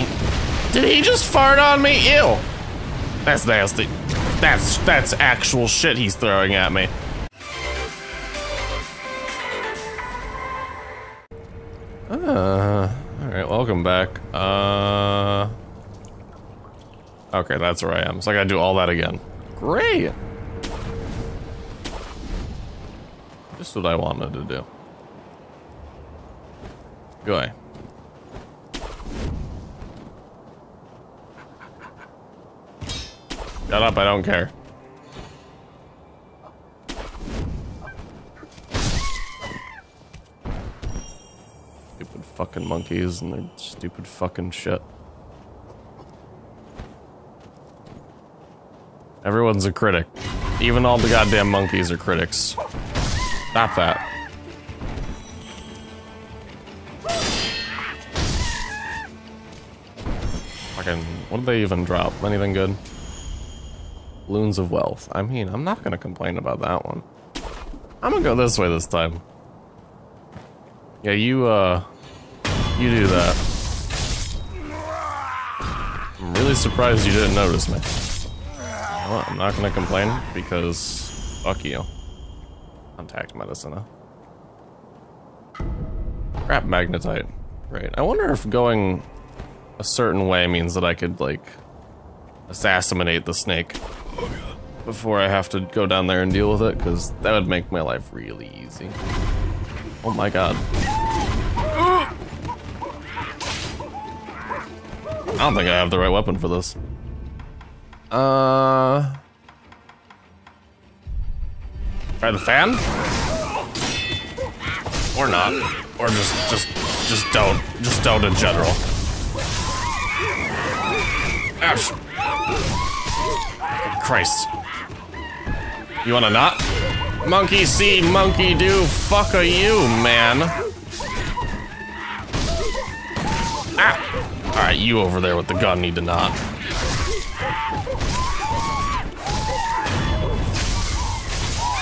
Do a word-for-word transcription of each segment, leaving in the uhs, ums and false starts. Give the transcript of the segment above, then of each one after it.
me. Did he just fart on me? Ew. That's nasty. That's, that's actual shit he's throwing at me. Uh, alright, welcome back. Uh... Okay, that's where I am, so I gotta do all that again. Great! Just what I wanted to do. Go away. Shut up, I don't care. Stupid fucking monkeys and their stupid fucking shit. Everyone's a critic. Even all the goddamn monkeys are critics. Stop that. Fucking, what did they even drop? Anything good? Balloons of wealth. I mean, I'm not gonna complain about that one. I'm gonna go this way this time. Yeah, you, uh... you do that. I'm really surprised you didn't notice me. Well, I'm not gonna complain, because... fuck you. Contact medicine, huh? Crap, magnetite. Great. I wonder if going a certain way means that I could, like... assassinate the snake. Before I have to go down there and deal with it, because that would make my life really easy. Oh my god. I don't think I have the right weapon for this. Uh... Try the fan? Or not. Or just, just, just don't. Just don't in general. Ouch. Christ. You wanna not? Monkey see, monkey do, fuck are you, man. Ah! Alright, you over there with the gun need to not.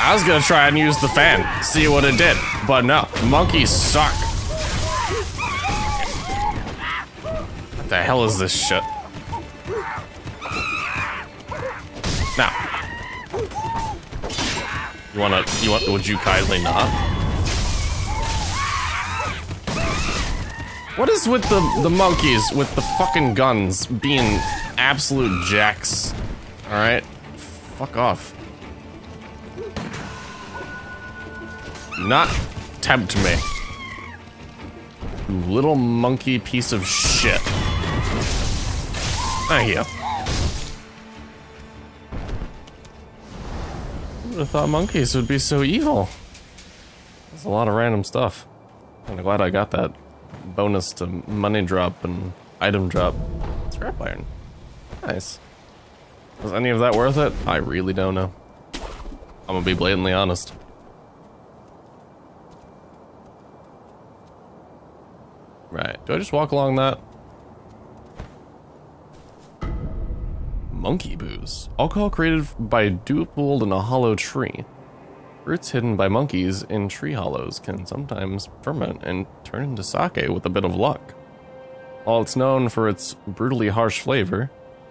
I was gonna try and use the fan, see what it did, but no, monkeys suck. What the hell is this shit? Now, you wanna, you want, would you kindly not? What is with the, the monkeys with the fucking guns being absolute jacks? Alright, fuck off. Not tempt me. You little monkey piece of shit. Thank you. I thought monkeys would be so evil. That's a lot of random stuff. I'm glad I got that bonus to money drop and item drop. Scrap iron. Nice. Was any of that worth it? I really don't know. I'm gonna be blatantly honest. Right. Do I just walk along that? Monkey booze. Alcohol created by dew pooled in a hollow tree. Roots hidden by monkeys in tree hollows can sometimes ferment and turn into sake with a bit of luck. While it's known for its brutally harsh flavor,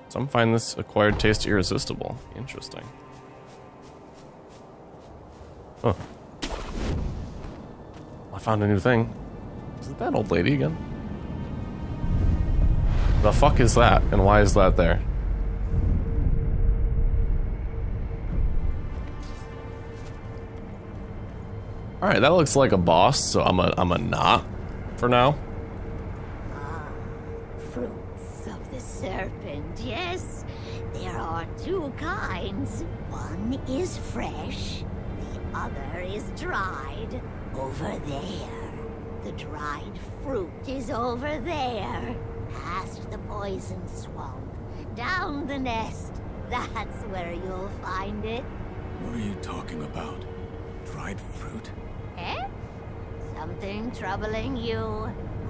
some find this acquired taste irresistible. Interesting. Huh. I found a new thing. Is it that old lady again? The fuck is that, and why is that there? All right, that looks like a boss, so I'm a I'm a not for now. Fruits of the serpent, yes. There are two kinds. One is fresh, the other is dried. Over there, the dried fruit is over there. Past the poison swamp, down the nest. That's where you'll find it. What are you talking about? Dried fruit? Eh? Something troubling you.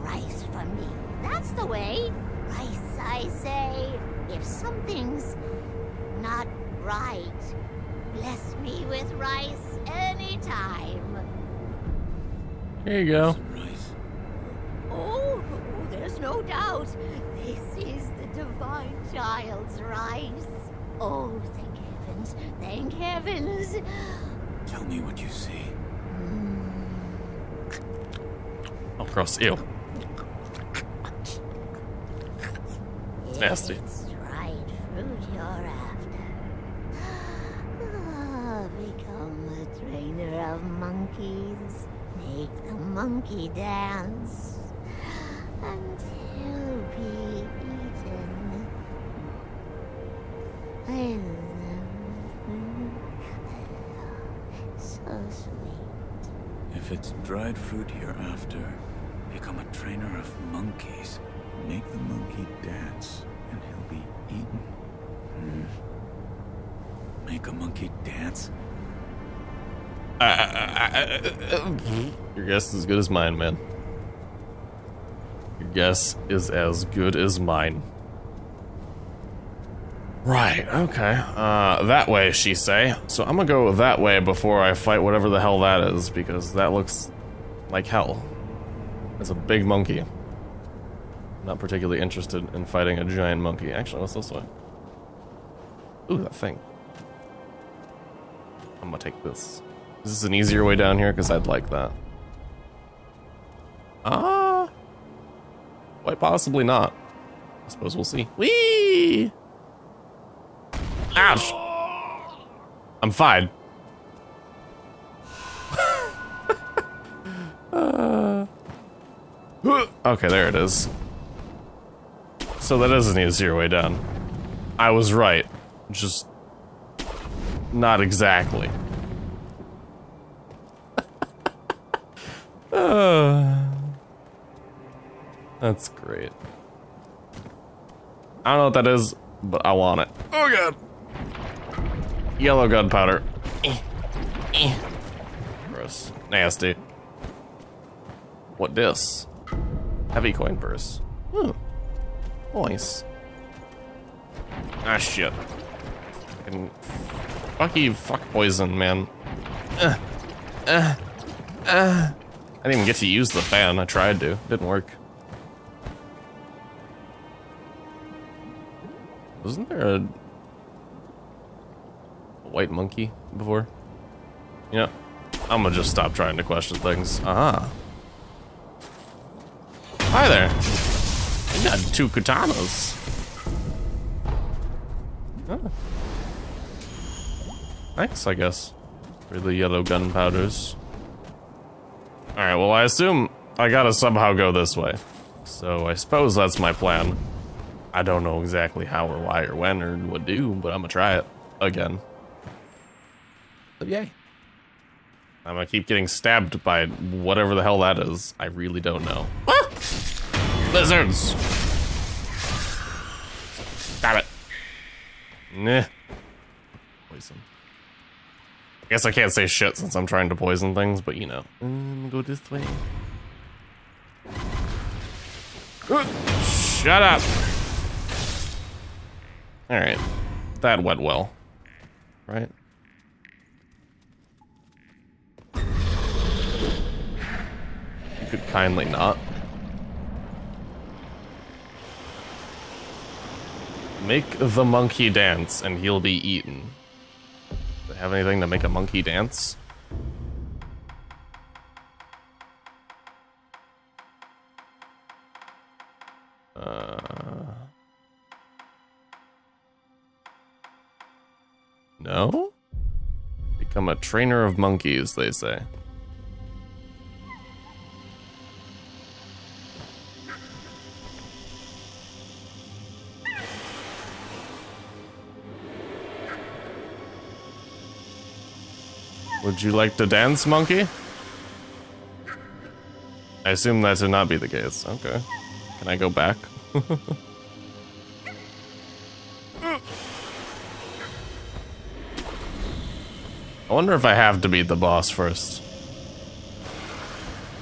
Rice for me. That's the way. Rice, I say. If something's not right, bless me with rice anytime. Here you go. Rice. Oh, there's no doubt. This child's rise. Oh, thank heavens, thank heavens. Tell me what you see. Oh, gross. Ew. It's nasty. It's dried fruit you're after. Oh, become a trainer of monkeys. Make the monkey dance. Until be eaten. I love so sweet. If it's dried fruit hereafter, become a trainer of monkeys. Make the monkey dance, and he'll be eaten. Hmm. Make a monkey dance? Uh, uh, uh, uh, your guess is as good as mine, man. Your guess is as good as mine. Right, okay. Uh, that way, she say. So I'm gonna go that way before I fight whatever the hell that is, because that looks like hell. It's a big monkey. I'm not particularly interested in fighting a giant monkey. Actually, what's this one? Ooh, that thing. I'm gonna take this. Is this an easier way down here? Because I'd like that. Ah! Quite possibly not. I suppose we'll see. Whee! Ouch! I'm fine. uh, okay, there it is. So that is an easier way down. I was right. Just... not exactly. uh... That's great. I don't know what that is, but I want it. Oh god! Yellow gunpowder. Gross. Nasty. What this? Heavy coin purse. Hmm. Nice. Ah shit. And fucky fuck poison, man. Uh, uh, uh. I didn't even get to use the fan. I tried to. Didn't work. Wasn't there a white monkey before? You know, I'm gonna just stop trying to question things. Aha. Hi there. You got two katanas. Oh. Nice, I guess. For the yellow gunpowders. Alright, well, I assume I gotta somehow go this way. So I suppose that's my plan. I don't know exactly how or why or when or what do, but I'm gonna try it again. But yay. I'm gonna keep getting stabbed by whatever the hell that is. I really don't know. Ah! Lizards! Stop it. Nah. Poison. I guess I can't say shit since I'm trying to poison things, but you know. Um, go this way. Shut up! Alright, that went well, right? You could kindly not. Make the monkey dance and he'll be eaten. Do they have anything to make a monkey dance? Uh... No? Become a trainer of monkeys, they say. Would you like to dance, monkey? I assume that should not be the case. Okay. Can I go back? I wonder if I have to beat the boss first.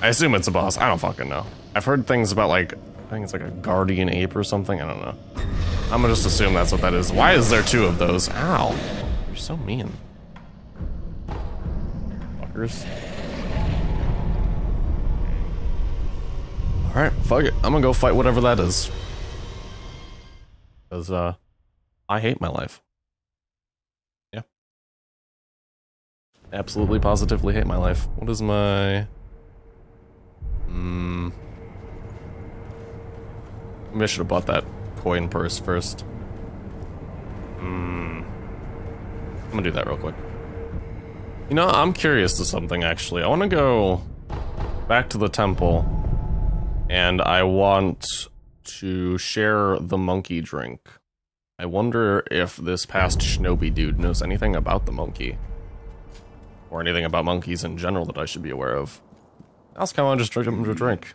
I assume it's a boss. I don't fucking know. I've heard things about, like, I think it's like a guardian ape or something. I don't know. I'm gonna just assume that's what that is. Why is there two of those? Ow. You're so mean. Fuckers. Alright, fuck it. I'm gonna go fight whatever that is. Because, uh, I hate my life. Yeah. Absolutely, positively hate my life. What is my... Hmm... Maybe I should have bought that coin purse first. Hmm... I'm gonna do that real quick. You know, I'm curious to something, actually. I want to go back to the temple, and I want to share the monkey drink. I wonder if this past shinobi dude knows anything about the monkey. Or anything about monkeys in general that I should be aware of. I also kind of want to just drink him to drink.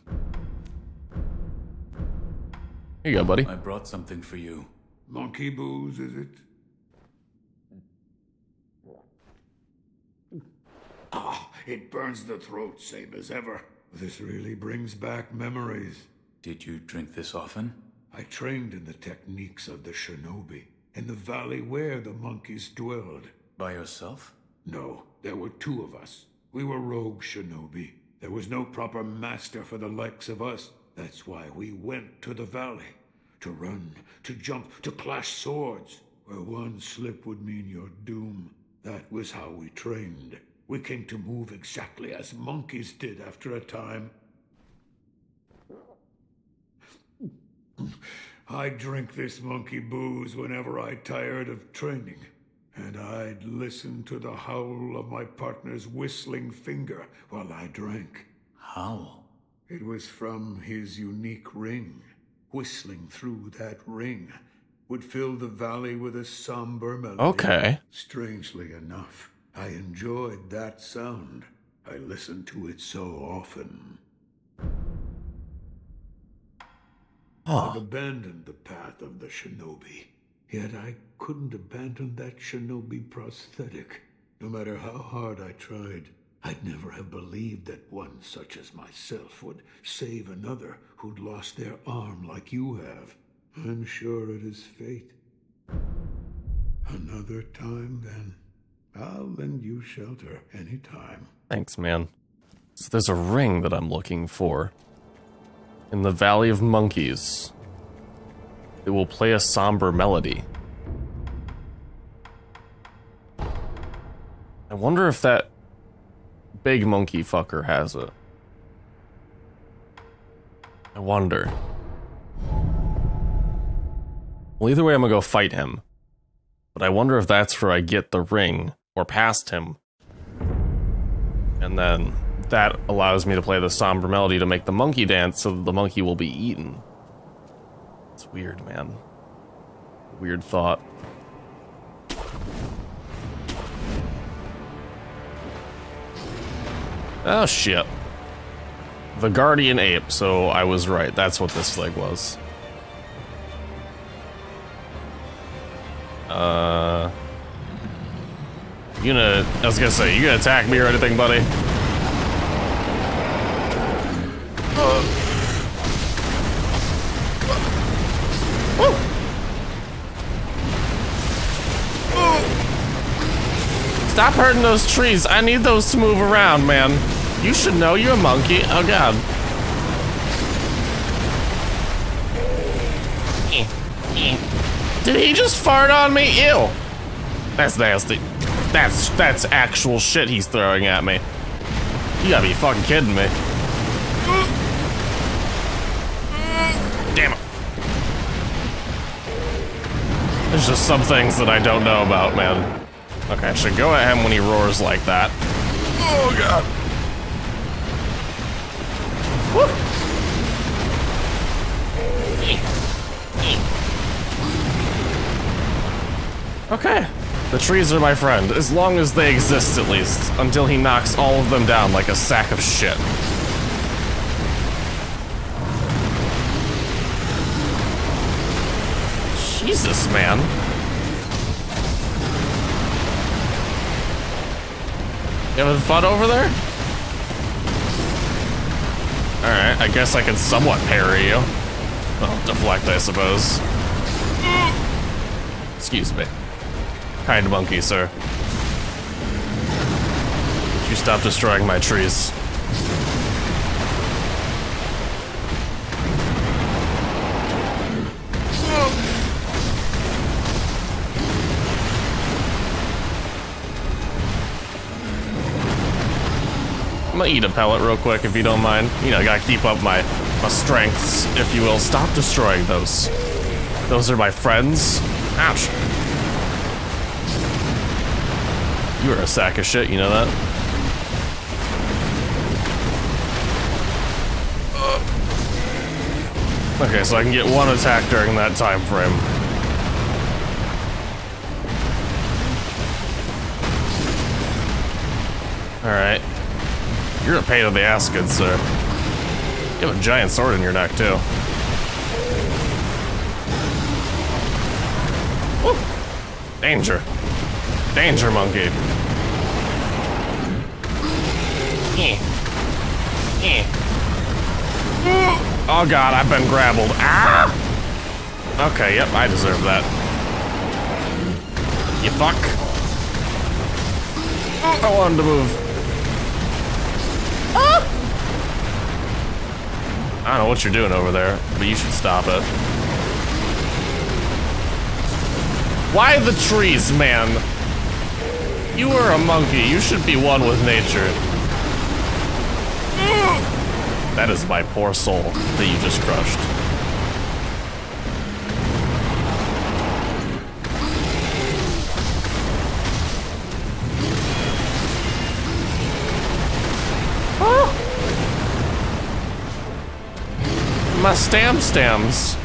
Here you go, buddy. I brought something for you. Monkey booze, is it? Ah, it burns the throat, same as ever. This really brings back memories. Did you drink this often? I trained in the techniques of the shinobi, in the valley where the monkeys dwelled. By yourself? No, there were two of us. We were rogue shinobi. There was no proper master for the likes of us. That's why we went to the valley. To run, to jump, to clash swords. Where one slip would mean your doom. That was how we trained. We came to move exactly as monkeys did after a time. I drink this monkey booze whenever I tired of training, and I'd listen to the howl of my partner's whistling finger while I drank. Howl? It was from his unique ring. Whistling through that ring would fill the valley with a somber melody. Okay. Strangely enough, I enjoyed that sound. I listened to it so often. Oh. I've abandoned the path of the shinobi. Yet I couldn't abandon that shinobi prosthetic. No matter how hard I tried, I'd never have believed that one such as myself would save another who'd lost their arm like you have. I'm sure it is fate. Another time, then. I'll lend you shelter anytime. Thanks, man. So there's a ring that I'm looking for. In the Valley of Monkeys. It will play a somber melody. I wonder if that big monkey fucker has it. I wonder. Well, either way, I'm gonna go fight him. But I wonder if that's where I get the ring. Or past him. And then that allows me to play the somber melody to make the monkey dance so that the monkey will be eaten. It's weird, man. Weird thought. Oh, shit. The Guardian Ape, so I was right. That's what this thing was. Uh... You gonna... I was gonna say, you gonna attack me or anything, buddy? Uh. Woo. Woo. Stop hurting those trees. I need those to move around, man. You should know you're a monkey. Oh, God. Did he just fart on me? Ew. That's nasty. That's, that's actual shit he's throwing at me. You gotta be fucking kidding me. Damn it. There's just some things that I don't know about, man. Okay, I should go at him when he roars like that. Oh, God. Woo. Okay. The trees are my friend, as long as they exist at least, until he knocks all of them down like a sack of shit. Jesus, man. You having fun over there? Alright, I guess I can somewhat parry you. Well, deflect, I suppose. Excuse me. Kind monkey, sir. You stop destroying my trees. gonna eat a pellet real quick if you don't mind. You know, gotta keep up my, my strengths, if you will. Stop destroying those. Those are my friends. Ouch. You are a sack of shit, you know that? Uh. Okay, so I can get one attack during that time frame. Alright. You're a pain in the ass, good sir. You have a giant sword in your neck, too. Woo! Danger. Danger, monkey. Eh. Eh. Oh god, I've been grappled. Ah! Okay, yep, I deserve that. You fuck. I wanted to move. I don't know what you're doing over there, but you should stop it. Why the trees, man? You are a monkey. You should be one with nature. That is my poor soul that you just crushed. My stam stams,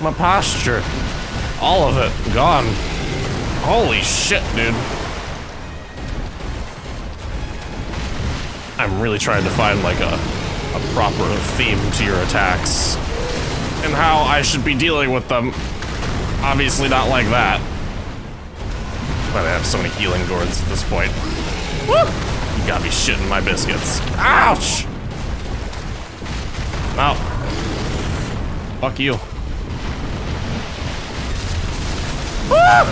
my posture, all of it gone. Holy shit, dude. I'm really trying to find like a, a proper theme to your attacks and how I should be dealing with them. Obviously not like that. But I have so many healing gourds at this point. Woo! You got me shitting my biscuits. Ouch! Wow. Oh. Fuck you. Ah!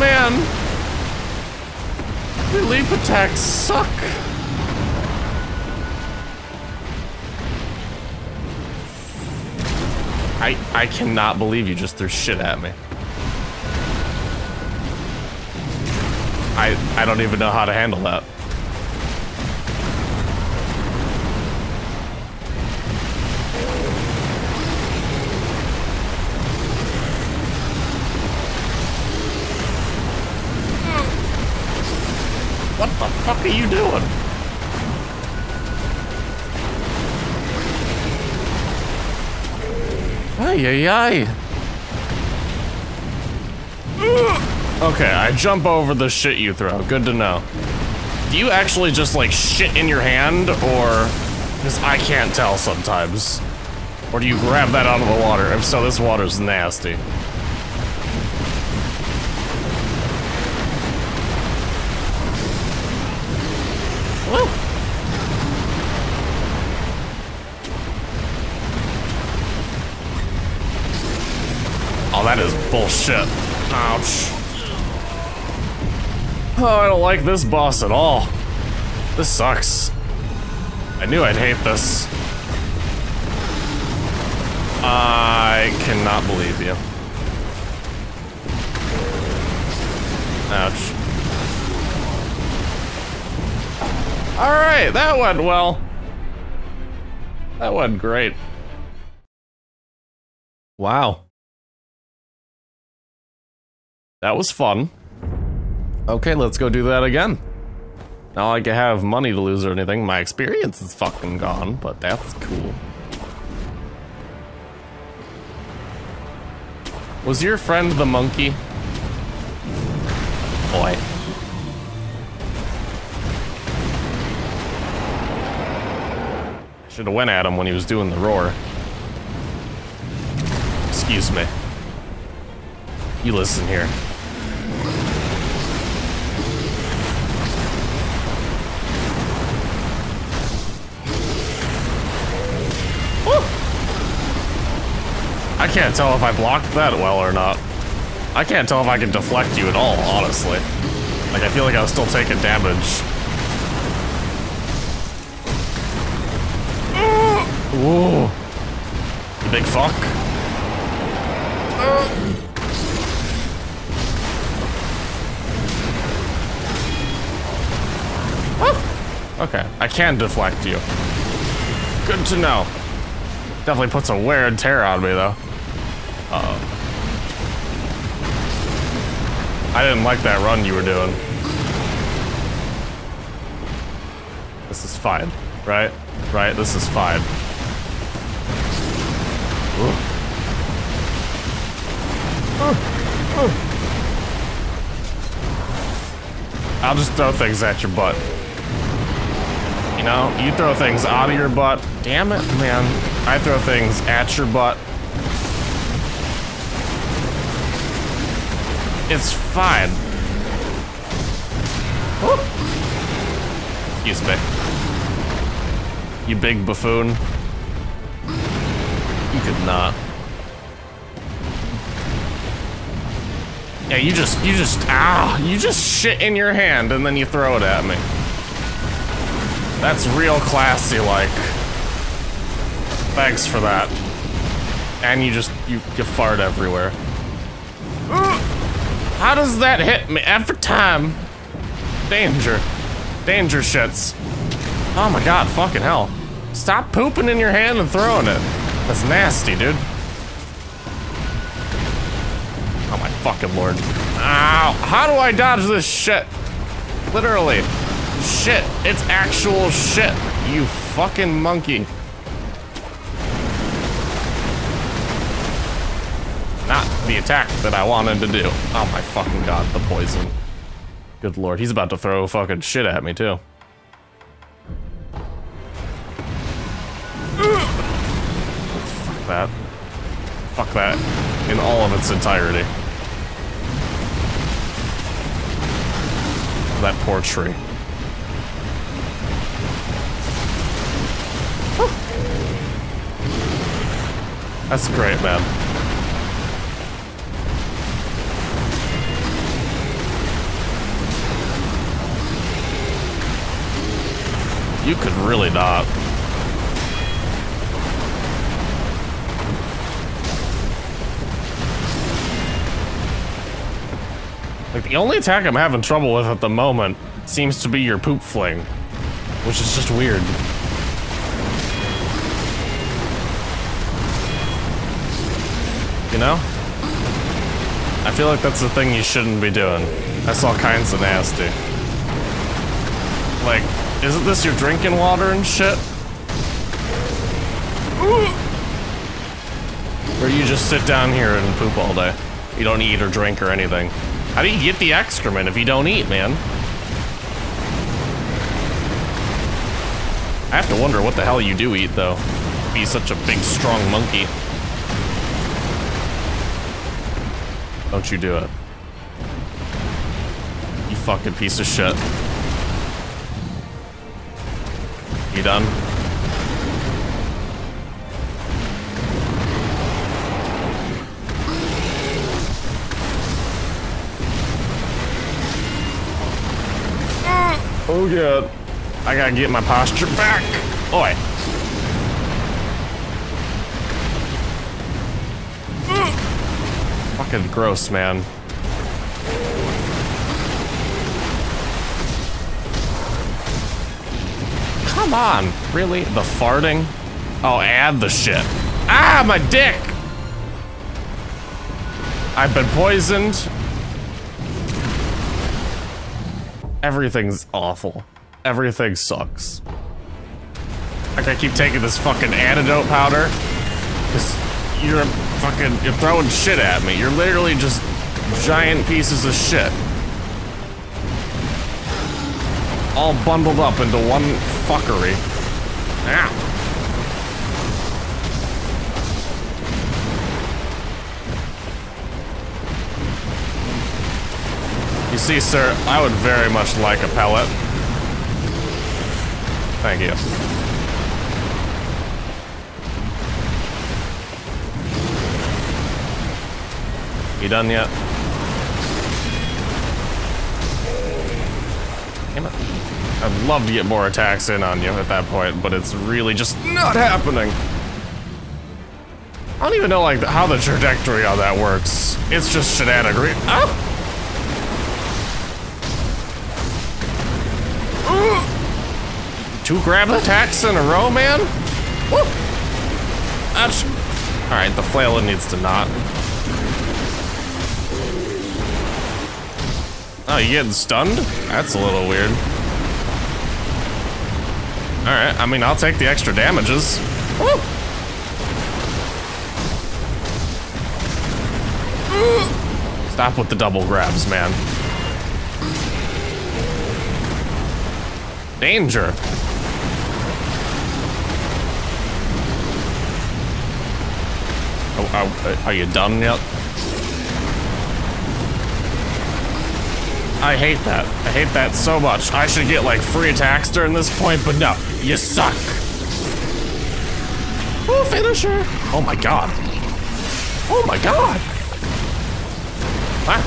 Man. The leap attacks suck. I I cannot believe you just threw shit at me. I I don't even know how to handle that. What the fuck are you doing? Ay, ay, ay. Okay, I jump over the shit you throw. Good to know. Do you actually just like shit in your hand, or... Because I can't tell sometimes. Or do you grab that out of the water? If so, this water's nasty. That is bullshit. Ouch. Oh, I don't like this boss at all. This sucks. I knew I'd hate this. I cannot believe you. Ouch. Alright, that went well. That went great. Wow. That was fun. Okay, let's go do that again. Not like I have money to lose or anything. My experience is fucking gone, but that's cool. Was your friend the monkey? Boy. I should have went at him when he was doing the roar. Excuse me. You listen here. I can't tell if I blocked that well or not. I can't tell if I can deflect you at all, honestly. Like, I feel like I was still taking damage. Whoa. You big fuck. Uh. Okay, I can deflect you. Good to know. Definitely puts a wear and tear on me, though. Uh-oh. I didn't like that run you were doing. This is fine, right? Right, this is fine. Ooh. Ooh. Ooh. I'll just throw things at your butt. You know, you throw things out of your butt. Damn it, man. I throw things at your butt. It's fine. Woo. Excuse me. You big buffoon. You could not. Yeah, you just, you just, ah, you just shit in your hand and then you throw it at me. That's real classy-like. Thanks for that. And you just, you, you fart everywhere. Ooh. How does that hit me every time? Danger. Danger shits. Oh my god, fucking hell. Stop pooping in your hand and throwing it. That's nasty, dude. Oh my fucking lord. Ow. How do I dodge this shit? Literally. Shit, it's actual shit, you fucking monkey. Not the attack that I wanted to do. Oh my fucking god, the poison. Good lord, he's about to throw fucking shit at me too. Fuck that. Fuck that in all of its entirety. That poor tree. That's great, man. You could really not. Like, the only attack I'm having trouble with at the moment seems to be your poop fling, which is just weird. You know? I feel like that's the thing you shouldn't be doing. That's all kinds of nasty. Like, isn't this your drinking water and shit? Ooh. Where you just sit down here and poop all day. You don't eat or drink or anything. How do you get the excrement if you don't eat, man? I have to wonder what the hell you do eat, though. Be such a big, strong monkey. Don't you do it. You fucking piece of shit. You done? Oh yeah. I gotta get my posture back. Oi. Fucking gross, man. Come on, really? The farting? Oh, and the shit. Ah, my dick! I've been poisoned. Everything's awful. Everything sucks. I gotta keep taking this fucking antidote powder. This, you're... Fucking, you're throwing shit at me. You're literally just giant pieces of shit. All bundled up into one fuckery. Ow. You see, sir, I would very much like a pellet. Thank you. You done yet? Damn it. I'd love to get more attacks in on you at that point, but it's really just not happening. I don't even know like how the trajectory on that works. It's just shenanigans. Oh! Two grab attacks in a row, man? Woo! Ouch. Alright, the flail needs to not. Oh, you getting stunned? That's a little weird. Alright, I mean, I'll take the extra damages. Woo! Stop with the double grabs, man. Danger. Oh, are you done yet? I hate that. I hate that so much. I should get like free attacks during this point, but no. You suck. Oh, finisher. Oh my god. Oh my god. Ah.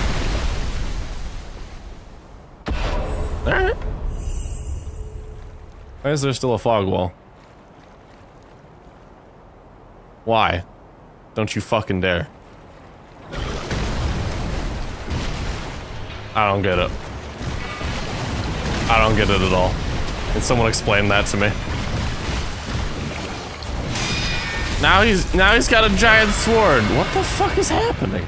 All right. Why is there still a fog wall? Why? Don't you fucking dare. I don't get it. I don't get it at all. Can someone explain that to me? Now he's now he's got a giant sword. What the fuck is happening?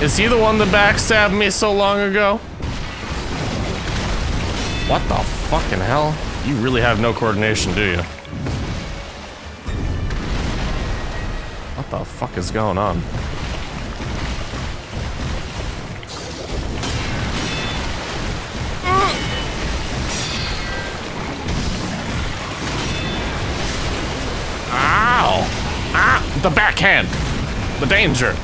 Is he the one that backstabbed me so long ago? What the fucking hell? You really have no coordination, do you? What the fuck is going on? Ow! Ah! The backhand! The danger!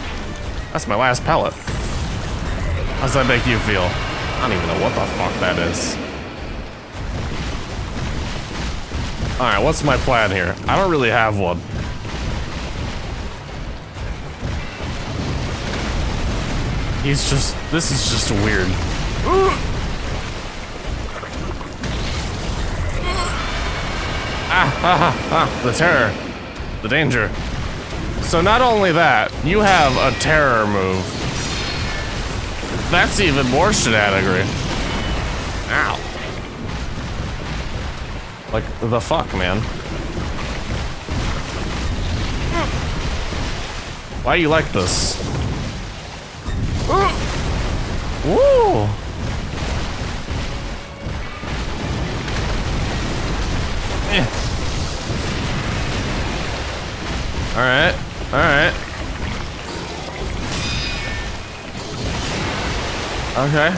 That's my last pellet. How does that make you feel? I don't even know what the fuck that is. Alright, what's my plan here? I don't really have one. He's just, this is just weird. Ah, ah, ah, the terror, the danger. So not only that, you have a terror move. That's even more shenanigans. Ow. Like, the fuck, man. Why do you like this? Woo! Eh. Alright, alright. Okay.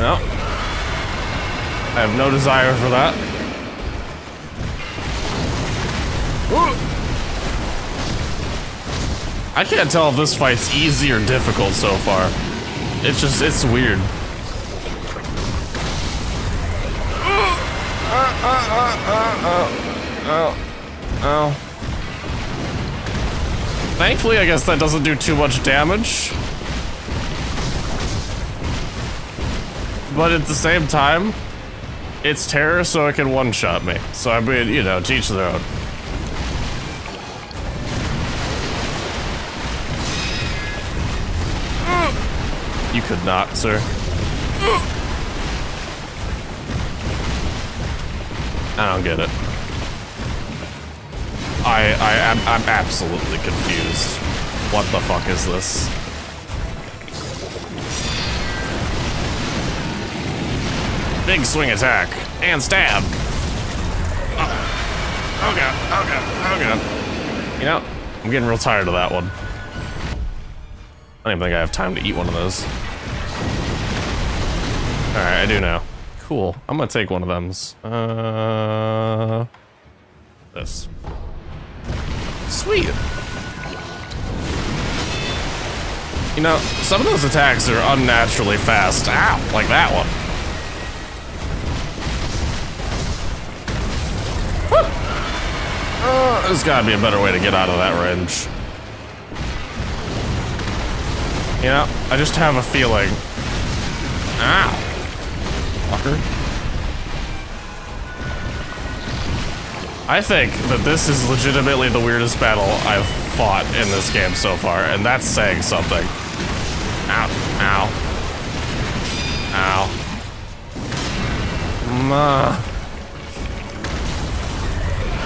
No. I have no desire for that. Woo! I can't tell if this fight's easy or difficult so far. It's just, it's weird. Oh, oh, oh. Thankfully, I guess that doesn't do too much damage. But at the same time, it's terror, so it can one-shot me. So I mean, you know, to each their own. You could not, sir. I don't get it. I, I, I'm, I'm absolutely confused. What the fuck is this? Big swing attack and stab. Oh, oh god! Oh god! Oh god! You know, I'm getting real tired of that one. I don't even think I have time to eat one of those. Alright, I do now. Cool. I'm gonna take one of them's. Uh, this. Sweet! You know, some of those attacks are unnaturally fast. Ow! Like that one. Uh, there's gotta be a better way to get out of that range. You know, I just have a feeling. Ow. Fucker. I think that this is legitimately the weirdest battle I've fought in this game so far, and that's saying something. Ow. Ow. Ow. Ma.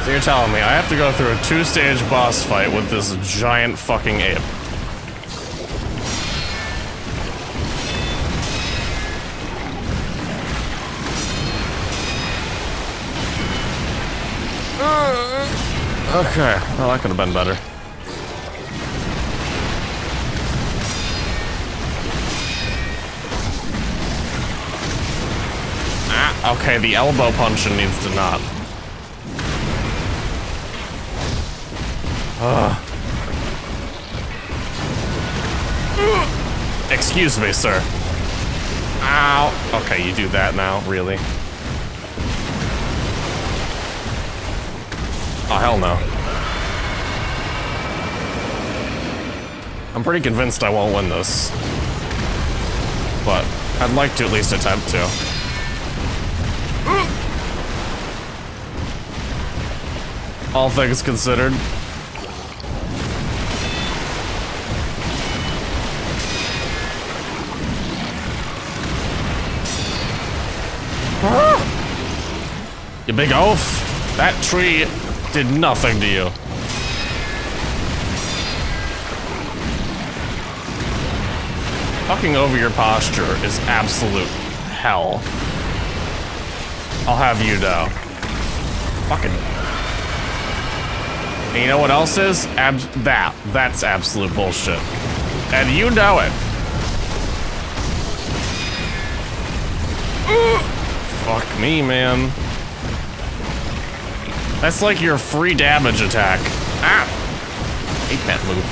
So you're telling me I have to go through a two-stage boss fight with this giant fucking ape. Okay, well that could have been better. Ah, okay, the elbow punch needs to not. Ugh. Excuse me, sir. Ow. Okay, you do that now, really? Oh, hell no. I'm pretty convinced I won't win this. But I'd like to at least attempt to. All things considered. You big oaf! That tree did nothing to you. Fucking over your posture is absolute hell. I'll have you know. Fucking. And you know what else is? Ab that. That's absolute bullshit. And you know it. Ooh. Fuck me, man. That's like your free damage attack. Ah! I hate that move.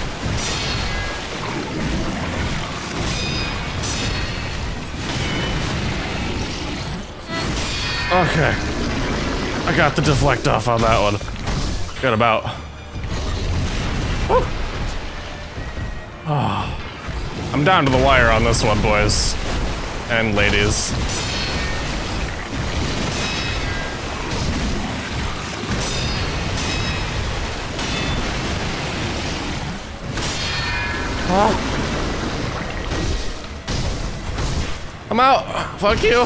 Okay. I got the deflect off on that one. Got about. Woo! Oh. I'm down to the wire on this one, boys. And ladies. I'm out. Fuck you.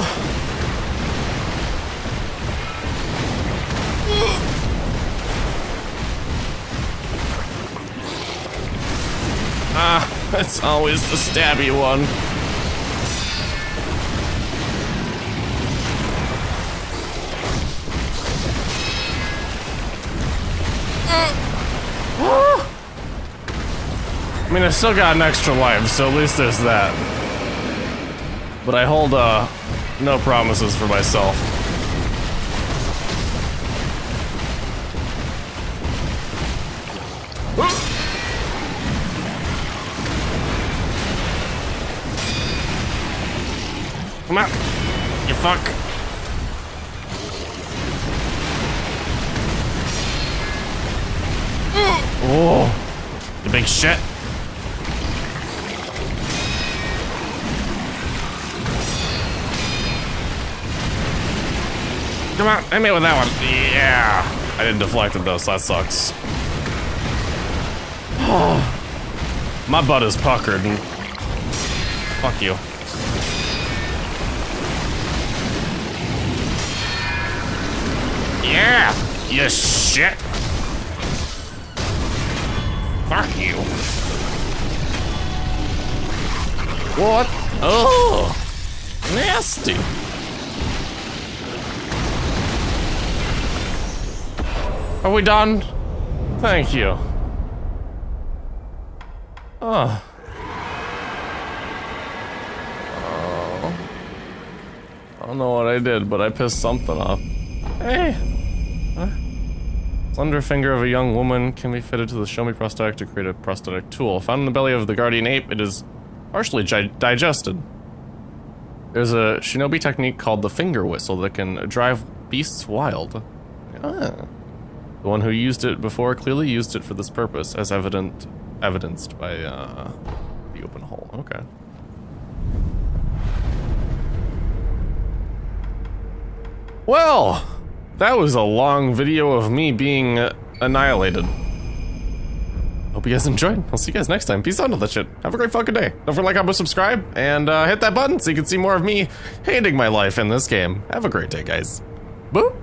Ah, it's always the stabby one. I mean, I still got an extra life, so at least there's that. But I hold, uh, no promises for myself. Come on, you fuck. Oh, you big shit. Come on, I made it with that one. Yeah. I didn't deflect it though, so that sucks. Oh, my butt is puckered. And fuck you. Yeah, you shit. Fuck you. What? Oh, nasty. Are we done? Thank you. Oh. Oh. I don't know what I did, but I pissed something off. Hey. Huh? Slender finger of a young woman can be fitted to the Shōme prosthetic to create a prosthetic tool. Found in the belly of the guardian ape, it is partially digested. There's a shinobi technique called the finger whistle that can drive beasts wild. Ah. The one who used it before clearly used it for this purpose, as evident evidenced by uh, the open hole. Okay. Well, that was a long video of me being annihilated. hope you guys enjoyed. I'll see you guys next time. Peace out on that shit. Have a great fucking day. Don't forget to like, comment, subscribe, and uh, hit that button so you can see more of me hating my life in this game. Have a great day, guys. Boop.